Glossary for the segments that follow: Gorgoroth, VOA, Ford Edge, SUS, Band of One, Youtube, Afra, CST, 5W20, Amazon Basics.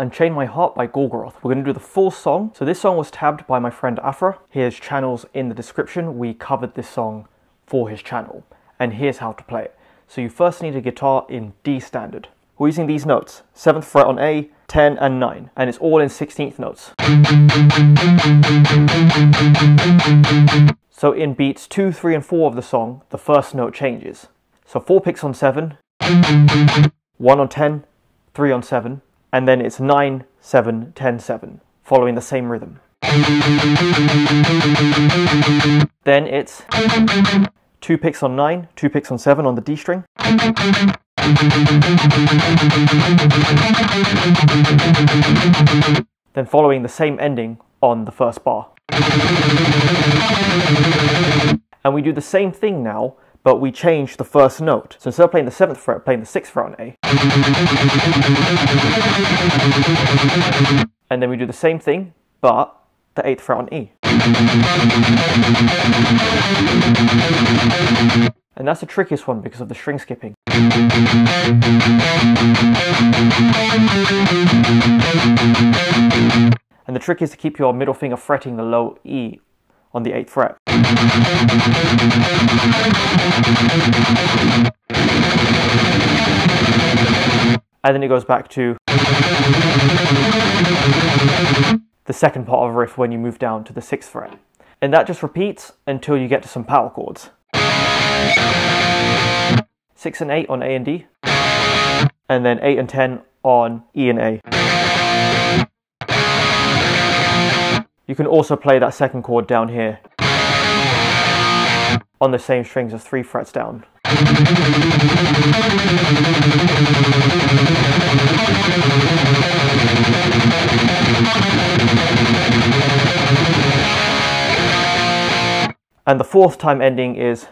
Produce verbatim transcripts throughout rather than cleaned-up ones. Unchain My Heart by Gorgoroth. We're going to do the full song. So this song was tabbed by my friend Afra. Here's channels in the description. We covered this song for his channel. And here's how to play it. So you first need a guitar in D standard. We're using these notes, seventh fret on A, ten and nine, and it's all in sixteenth notes. So in beats two, three and four of the song, the first note changes. So four picks on seven, one on ten, three on seven, and then it's nine, seven, ten, seven, following the same rhythm. Then it's two picks on nine, two picks on seven on the D string. Then following the same ending on the first bar. And we do the same thing now, but we change the first note. So instead of playing the seventh fret, playing the sixth fret on A. And then we do the same thing, but the eighth fret on E. And that's the trickiest one because of the string skipping. And the trick is to keep your middle finger fretting the low E on the eighth fret. And then it goes back to the second part of a riff when you move down to the sixth fret. And that just repeats until you get to some power chords. six and eight on A and D, and then eight and ten on E and A. You can also play that second chord down here on the same strings as three frets down. And the fourth time ending is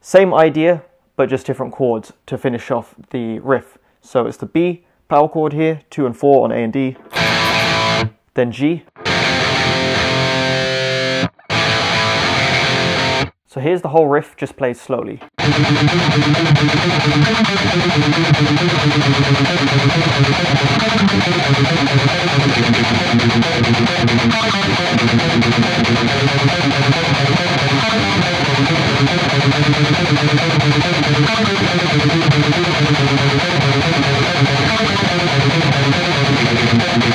same idea, but just different chords to finish off the riff. So it's the B power chord here, two and four on A and D, then G. So here's the whole riff, just played slowly.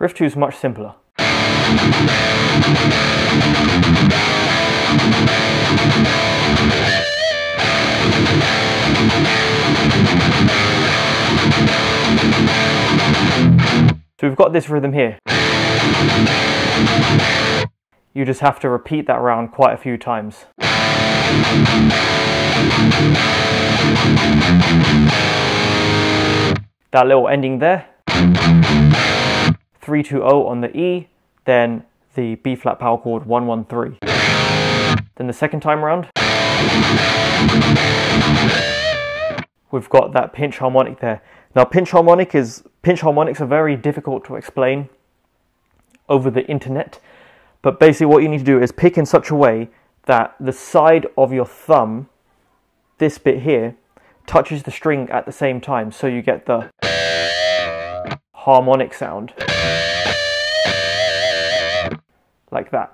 Riff two is much simpler. So we've got this rhythm here. You just have to repeat that round quite a few times. That little ending there. three two oh on the E, then the B flat power chord one one three. Then the second time round, we've got that pinch harmonic there. Now pinch harmonic is pinch harmonics are very difficult to explain over the internet, but basically what you need to do is pick in such a way that the side of your thumb, this bit here, touches the string at the same time, so you get the harmonic sound. Like that.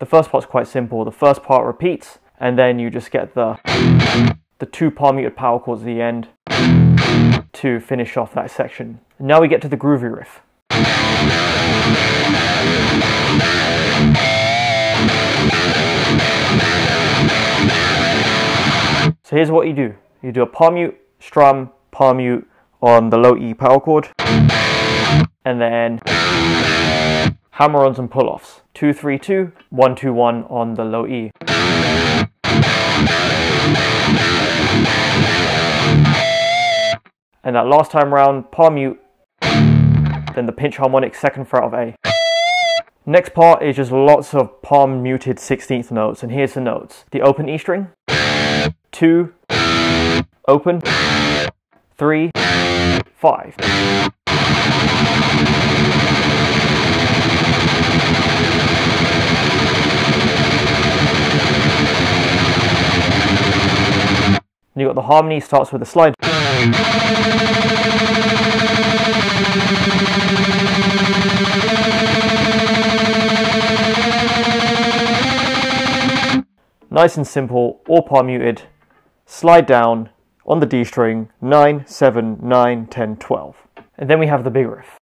The first part's quite simple. The first part repeats, and then you just get the the two palm muted power chords at the end to finish off that section. And now we get to the groovy riff. So here's what you do. You do a palm mute strum, palm mute on the low E power chord, and then hammer-ons and pull-offs. Two, three, two, one, two, one on the low E. And that last time round, palm mute, then the pinch harmonic second fret of A. Next part is just lots of palm muted sixteenth notes, and here's the notes. The open E string, two, open, three, five. And you got the harmony starts with a slide. Nice and simple, all palm muted, slide down on the D string, nine, seven, nine, ten, twelve. And then we have the big riff.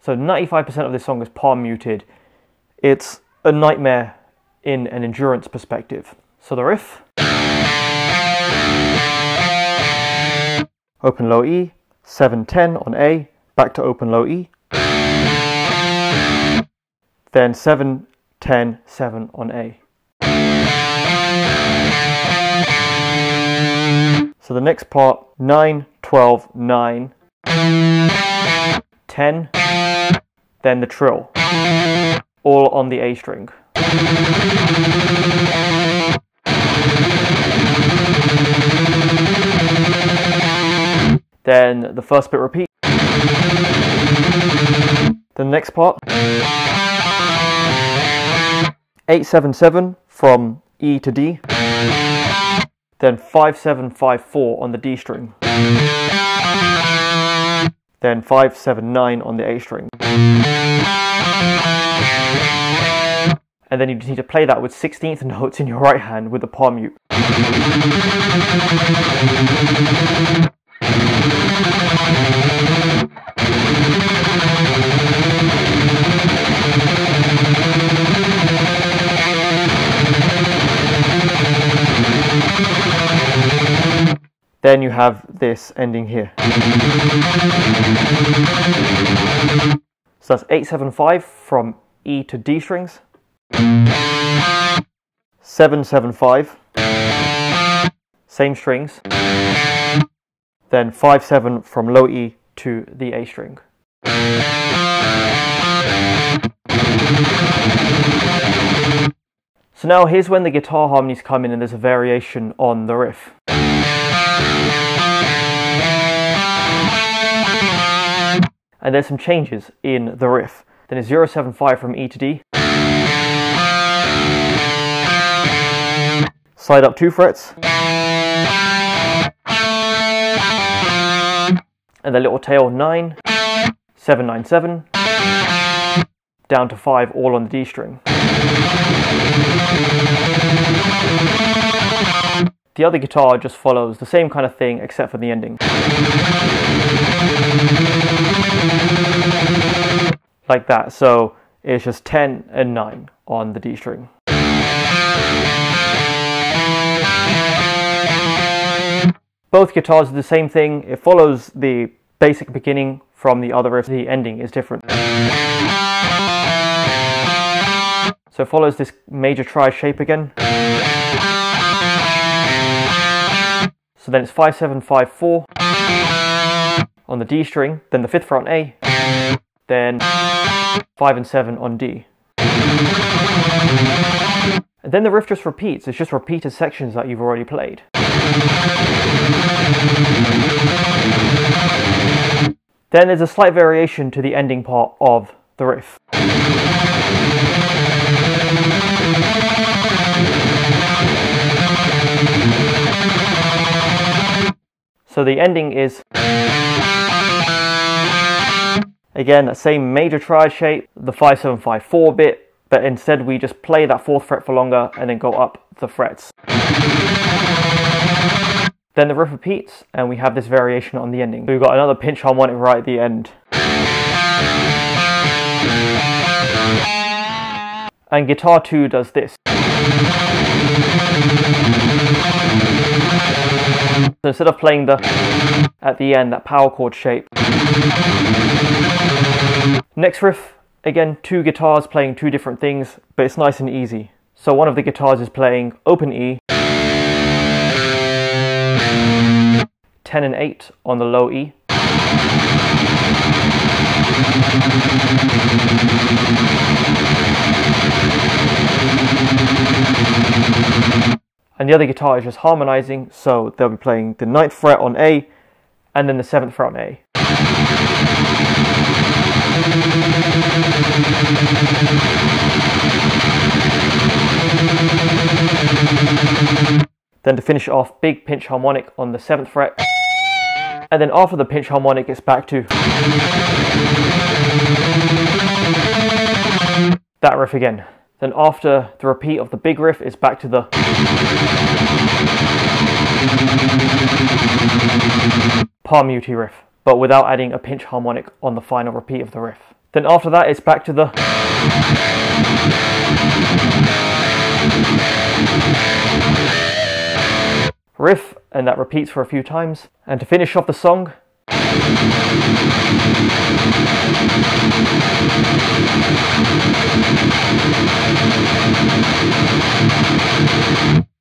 So ninety-five percent of this song is palm muted. It's a nightmare in an endurance perspective. So the riff. Open low E, seven ten on A, back to open low E. Then seven ten seven on A. So the next part, nine twelve nine, ten, then the trill, all on the A string. Then the first bit repeat. The next part, eight seven seven from E to D, then five seven five four on the D string, then five seven nine on the A string. And then you just need to play that with sixteenth notes in your right hand with the palm mute. Then you have this ending here. So that's eight seven five from E to D strings. seven seven five, same strings, then five seven from low E to the A string. So now here's when the guitar harmonies come in and there's a variation on the riff. And there's some changes in the riff. Then it's zero seven five from E to D. Slide up two frets. And the little tail, nine, seven, nine, seven. Down to five, all on the D string. The other guitar just follows the same kind of thing except for the ending. Like that, so it's just ten and nine on the D string. Both guitars do the same thing, it follows the basic beginning from the other riff, the ending is different. So it follows this major tri shape again. So then it's five seven five four on the D string, then the fifth fret on A, then five and seven on D. And then the riff just repeats, it's just repeated sections that you've already played. Then there's a slight variation to the ending part of the riff. So the ending is, again, that same major triad shape, the five seven five four bit, but instead we just play that fourth fret for longer and then go up the frets. Then the riff repeats, and we have this variation on the ending. So we've got another pinch harmonic right at the end. And guitar two does this. So instead of playing the at the end, that power chord shape. Next riff, again, two guitars playing two different things, but it's nice and easy. So one of the guitars is playing open E, ten and eight on the low E. And the other guitar is just harmonizing, so they'll be playing the ninth fret on A and then the seventh fret on A. Then to finish off, big pinch harmonic on the seventh fret. And then after the pinch harmonic, it's back to that riff again. Then after the repeat of the big riff, it's back to the palm muted riff, but without adding a pinch harmonic on the final repeat of the riff. Then after that, it's back to the. riff, and that repeats for a few times. And to finish off the song,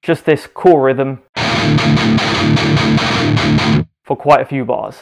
just this cool rhythm for quite a few bars.